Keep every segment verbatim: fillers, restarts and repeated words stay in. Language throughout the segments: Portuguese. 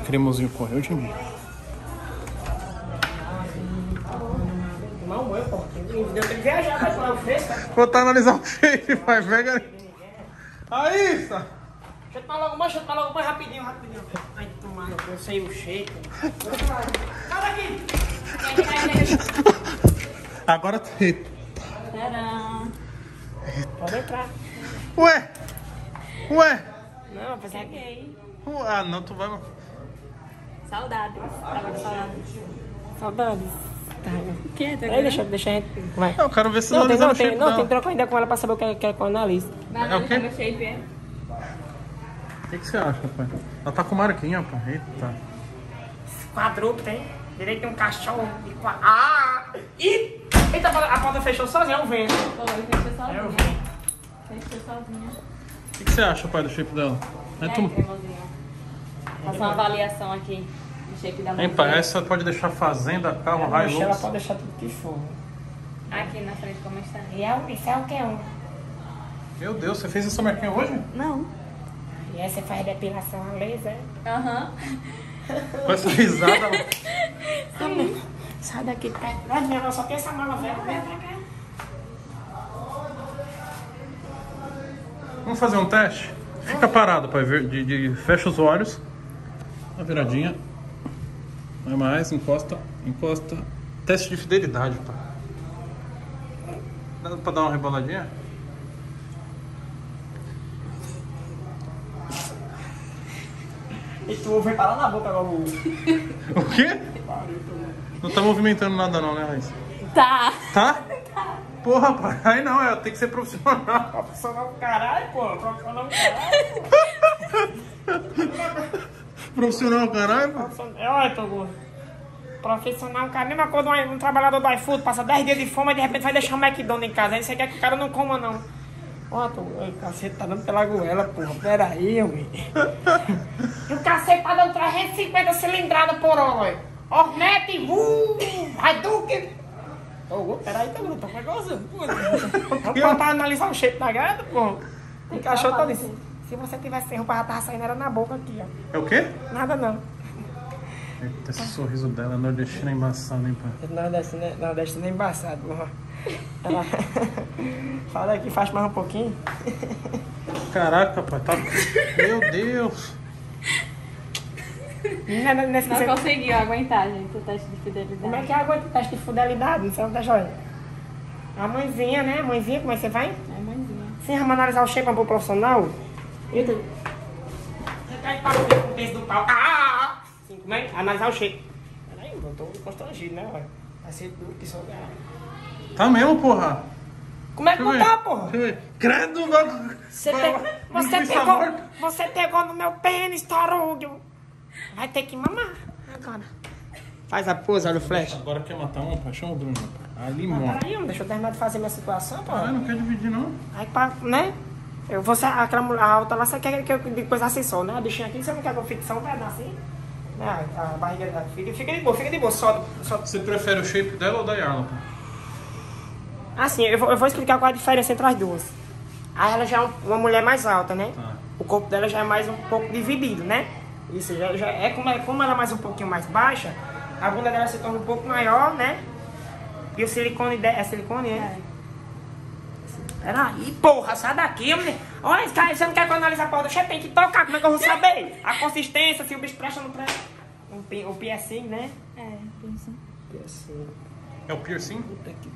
o cremosinho correu de mim. Vou tá analisar o shape, vai, pega. Aí, tá. Deixa eu tomar logo mais, deixa eu tomar logo mais rapidinho, rapidinho. Ai, tomara, eu sei o shape. Sai daqui! Agora tem. Tcharam. Pode entrar. Ué! Ué! Não, você é gay. Ah, não, tu vai. Saudades. Tava com saudades. Saudades. Tá, que, tá aí, deixa, deixa a gente. Vai. Eu quero ver se não, tem, não, tem, não, tem que trocar ainda com ela pra saber o que, que é com a analista. Vai, é o quê? Shape, é? O que, que você acha, pai? Ela tá com marquinha, pai. Eita. Quadrúpede, tem direito a um cachorro de quadrúpede. Ah! E... Eita, a porta fechou sozinha, eu venho. Pô, fechou sozinha. Eu venho. Fechou sozinha. O que, que você acha, pai, do shape dela? É, é tu... Fazer uma avaliação aqui. Hein, pai, essa pode deixar fazenda, carro, raio. Ela pode deixar tudo que for. Aqui na frente, como está? E é o, isso é o que é um. Meu Deus, você fez essa marquinha hoje? Não. E essa faz depilação a laser? Aham. Uhum. Com essa risada. Sim. Sai daqui, pai. Mas minha mãe só tem essa mala velha, vem pra cá. Vamos fazer um teste? Fica parado, pai. De, de, fecha os olhos. Uma viradinha. Vai mais, encosta, encosta. Teste de fidelidade, pá. Dá pra dar uma reboladinha? E tu vai parar na boca agora o... O quê? Não tá movimentando nada não, né, Raíssa? Tá. Tá? Tá. Porra, pá. Aí não, é, tem que ser profissional. Profissional caralho, pô. Profissional caralho, profissional, caralho? Olha, Toguro. Profissional, cara. Mesma coisa de um, um trabalhador do iFood, passa dez dias de fome e de repente vai deixar o McDonald's em casa. Aí você quer que o cara não coma, não. Ó, Toguro, o cacete tá dando pela goela, porra. Pera aí, ué. E o cacete tá dando trezentos e cinquenta cilindradas por hora, ué. Ornete, uh, vai Duque. Toguro, pera aí, Toguro, tô negociando. Vamos pra analisar o shape da gata, porra. Encaixou todo isso. Se você tivesse sem roupa, ela tava saindo, era na boca aqui, ó. É o quê? Nada, não. Eita, esse sorriso dela, nordestina é embaçado, hein, pai? Nordestina, nordestina é embaçado, porra. Ela... Fala aqui, faz mais um pouquinho. Caraca, pai, tá... Meu Deus! Não, não, não, não conseguiu aguentar, gente, o teste de fidelidade. Como é que aguenta o teste de fidelidade? Não sei onde tá joia. A mãezinha, né? A mãezinha, como é que você vai? É, mãezinha. Sem analisar o shape pro profissional... Eita. Você cai para ver com o peso do pau. Ah! Assim, como é? Analisar o shape. Peraí, eu tô constrangido, né, velho? Vai ser duro que só o... Tá mesmo, porra? Como é que não tá, porra? Credo, mano. Você, te... você, pegou... você pegou no meu pênis, tarúdio. Vai ter que mamar agora. Faz a pose, olha o flash. Agora quer matar um, pai? Chama o Bruno. Ali, mano. Peraí, deixa eu terminar de fazer minha situação, porra. Ah, não quer dividir, não. Aí, pá, né? Eu vou ser aquela mulher alta lá, você quer que eu coisa assim só, né? A bichinha aqui, você não quer que eu fique só um pedaço assim? Né? A barriga da filha, fica de boa, fica de boa, só, só... Você prefere o shape dela ou da Yarla? Assim, eu vou, eu vou explicar qual é a diferença entre as duas. A Yarla já é uma mulher mais alta, né? Ah. O corpo dela já é mais um pouco dividido, né? Isso, já, já é como, como ela é mais um pouquinho mais baixa, a bunda dela se torna um pouco maior, né? E o silicone dela, é silicone, né? É. Peraí, porra, sai daqui, mulher. Olha, você não quer que eu analise a porra do shape? Tem que tocar, como é que eu vou saber? A consistência, se o bicho presta ou não presta. O, pi, o piercing, né? É, piercing. Piercing. É o piercing? Puta que...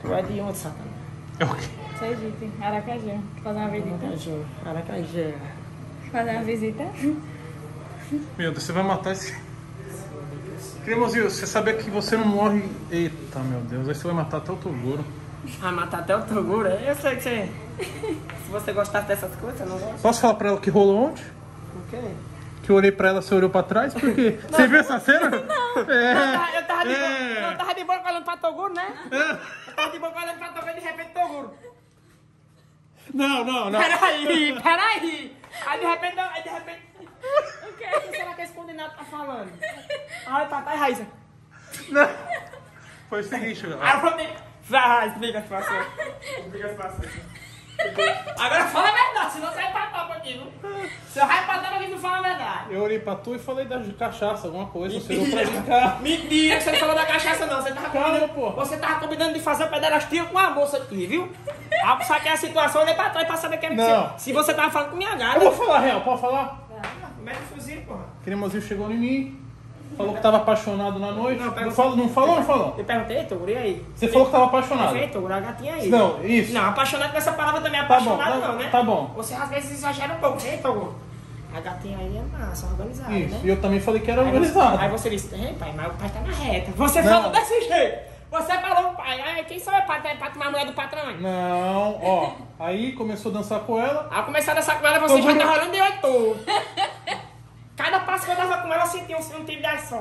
Tu vai de onde, sacana? É o quê? Sou egípcio, Aracajé. Fazer uma visita. Aracajé. Fazer uma visita. Meu Deus, você vai matar esse... Cremosinho, você saber que você não morre... Eita, meu Deus, aí você vai matar até o Toguro. Ah, matar até o Toguro? Eu sei que você... Se você gostar dessas coisas, eu não gosto. Posso falar pra ela que rolou ontem? O quê? Que eu olhei pra ela, você olhou pra trás? Por quê? Não, você viu essa cena? Não! É, eu, tava, eu, tava é. de, eu tava de boca olhando pra Toguro, né? É. Eu tava de boca olhando pra Toguro e de repente Toguro. Não, não, não. Peraí, peraí. Aí de repente... Aí de repente... O que é? Será que esse condenado tá falando? Olha pra trás, Raíssa. Não. Foi o seguinte, velho. Aí eu falei... Vai, explica a situação. Explica a situação. Agora fala a verdade, senão você vai pra topa aqui, viu? Você vai pra topa aqui e não fala a verdade. Eu olhei pra tu e falei da cachaça, alguma coisa. Você deu pra brincar. Mentira, que você não falou da cachaça, não. Você tava, Calma, pô. Você tava combinando de fazer pederastia com uma moça aqui, viu? Ah, saquei a situação, olhei pra trás pra saber que era não. Se você tava falando com minha gata. Eu vou falar real, pode falar? Mete o fuzil, porra. Cremosinho chegou em mim. Falou que tava apaixonado na noite. Não, não falou, não falou? Eu, não falou? eu perguntei, Toguro, e aí? Você falou que tava apaixonado. Perfeito, Toguro, a gatinha aí. Não, isso. Não, apaixonado com essa palavra também, apaixonado tá bom, tá, não, né? Tá bom. Você às vezes exagera um pouco, hein, Toguro? A gatinha aí é massa, organizada, isso, né? E eu também falei que era organizada. Aí você disse, hein, pai, mas o pai tá na reta. Você não. falou desse jeito. Você falou, pai, ai, quem sabe é pai, tá aí pra tomar a mulher do patrão? Não, ó. Aí começou a dançar com ela. Ao começar a dançar com ela, você Toguro... já tá rolando de oito. Cada passo que eu dava com ela, sentia um tiro de ação.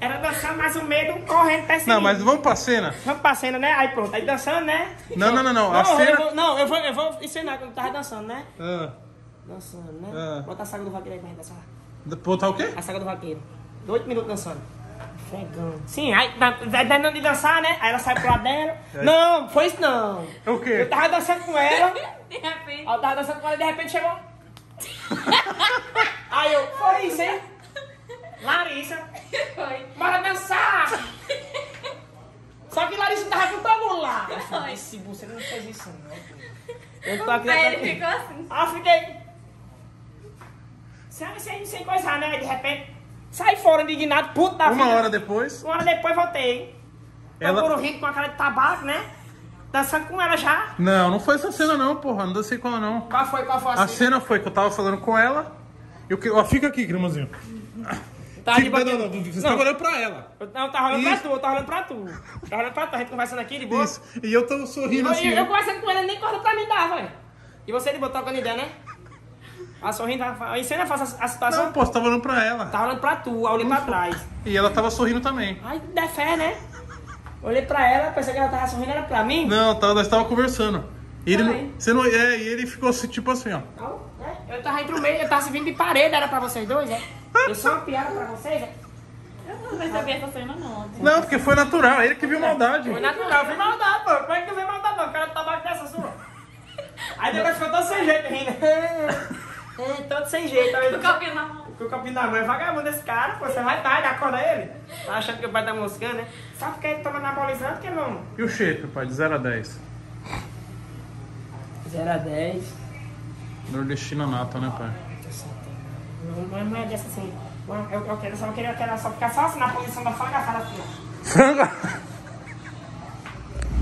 Era dançando, mas o medo correndo até Não, mas vamos pra cena. Vamos pra cena, né? Aí pronto, aí dançando, né? Não, não, não, não. Não, a eu, cena... vou, não eu, vou, eu vou ensinar quando tava dançando, né? Ah. Dançando, né? Ah. Bota a saga do vaqueiro aí pra gente dançar. Botar o quê? A saga do vaqueiro. Oito minutos dançando. Fregando. Sim, aí terminando de dançar, né? Aí ela sai pro lado dela. É. Não, foi isso não. O quê? Eu tava dançando com ela. De repente. Eu tava dançando com ela e de repente chegou. Aí eu, foi isso, hein? Larissa, foi. Bora dançar! Só que Larissa tava com todo mundo lá. Eu falei, se você não fez isso, não. Eu tô aqui. Aí ele aqui. ficou assim. Aí eu fiquei. Sabe, sem, sem coisar, né? De repente, saí fora indignado, puto da vida. Uma hora depois. Uma hora depois voltei, hein? Ela... Toguro rico com a cara de tabaco, né? Dançando com ela já? Não, não foi essa cena não, porra. Não dancei com ela não. Qual foi? Qual foi a cena? A cena foi que eu tava falando com ela. Eu que... Ó, fica aqui, Cremosinho. Tá de boa. Não, não, não. Você não. tava olhando pra ela. Eu, não, eu tava olhando pra tu, eu tava olhando pra tu. Eu tava olhando pra tu, a gente conversando aqui de boa. Isso. E eu tô sorrindo eu, assim. Eu, eu conversando com ela, nem corda pra me dar, velho. E você de boa, tá olhando ideia, né? A sorrindo, a cena faz a, a situação. Não, pô, você tava olhando pra ela. Tava olhando pra tu, olhando pra trás. E ela tava sorrindo também. Ai, dá fé, né? Olhei pra ela, pensei que ela tava sorrindo, era pra mim? Não, tá, nós tava conversando. E ele, não, você não, é, e ele ficou assim, tipo assim, ó. Não, é, eu tava entre o meio, eu tava servindo de parede, era pra vocês dois, é? Eu só uma piada pra vocês, é? Eu não percebi essa cena, não. Não, porque foi natural, ele que viu maldade. Foi natural, eu vi maldade, pô. Como é que tu viu maldade, não? O cara tá abaixo dessa sua. Aí depois ficou todo sem jeito rindo. É, todo sem jeito. Aí, do capim na mão. Porque o capim da mãe é vagabundo desse cara, pô, você vai tarde, acorda ele. Tá achando que o pai tá moscando, né? Só porque ele toma anabolizante, que não. E o shape, pai, de zero a dez? zero a dez. Nordestina nata, né, pai? Não, não é dessa assim. Eu, eu quero só, eu queria, eu quero só ficar só assim na posição da frangafada assim, ó. Franga?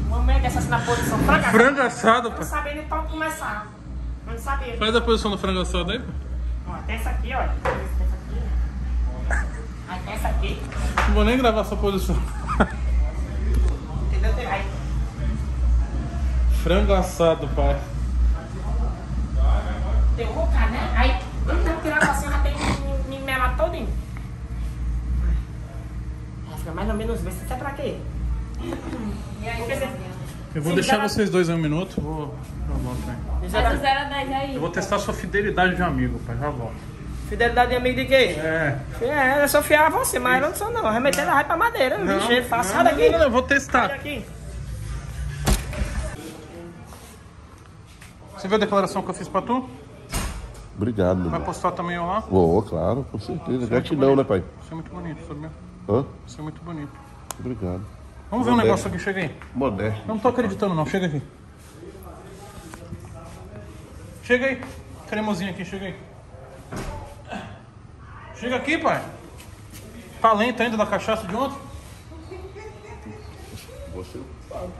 Mamãe é dessa assim na posição franga. Frango assado, pai. Eu não sabia nem pra começar. Eu não sabia. Faz a posição do frango assado aí, pai. Ó, até essa aqui, ó. Até essa aqui. Não vou nem gravar essa posição. Entendeu? Aí. Frango assado, pai. Tem que colocar, né? Aí, quando eu tirar a assim, já tem que me melar todinho. Ela fica mais ou menos bem. Você quer pra quê? E aí, você... Eu vou Sim, deixar vocês dois em um minuto. Vou... Já volto, hein? Faz o zero a dez aí. Eu vou testar sua fidelidade de amigo, pai. Já volto. Fidelidade de amigo de quê? É. É, eu sou fiel a você, mas eu não sou não. Remetendo a raiva pra madeira. Não, bicho, é fácil. Sai daqui. Não, eu vou testar. Aqui. Você viu a declaração que eu fiz pra tu? Obrigado. Vai postar também eu lá? Vou, oh, claro, com certeza. Gratidão, né, pai? Você é muito bonito, sabia? Hã? Você é muito bonito. Obrigado. Vamos ver um negócio aqui, chega aí. Modesto. Não tô acreditando não, chega aqui. Chega aí. Cremosinho aqui, chega aí. Chega aqui, pai. Tá lento ainda da cachaça de ontem? Você culpado.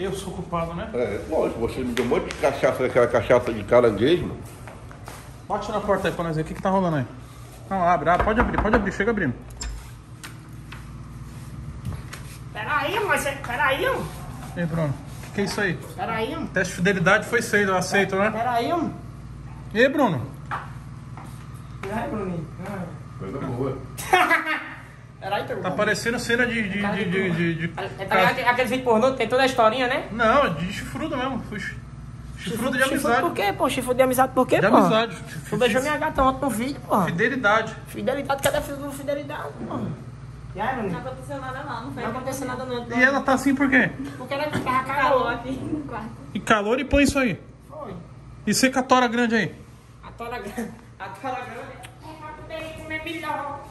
Eu sou culpado, né? É, lógico, você me deu um monte de cachaça, aquela cachaça de caranguejo, mano. Bate na porta aí pra nós ver o que que tá rolando aí. Não, abre, abre, pode abrir, pode abrir, chega abrindo. Peraí, mas você... Peraí, mano. Ei, Bruno, o que, que é isso aí? Peraí, mano. Teste de fidelidade foi cedo, eu aceito, pera, né? Peraí, mano. E aí, Bruno? E aí, Bruninho? Coisa boa. Peraí, tá Tá parecendo cena de... de, de, de, de, de, de... É, tá, aqueles vídeos pornô que tem toda a historinha, né? Não, de chifrudo mesmo. Chifrudo de amizade. Chifrudo por quê, pô? Chifrudo de amizade por quê, pô? De amizade. Tu beijou minha gata ontem no vídeo, pô. Fidelidade. Fidelidade, cadê a fidelidade, pô? E aí, Bruninho? Não aconteceu nada não, não foi? Não aconteceu nada não. E ela tá assim por quê? Porque ela ficava calor aqui no quarto. E calor e põe isso aí? Foi. E você com a tora grande aí? A tora grande. A tora grande. É pra poder comer melhor.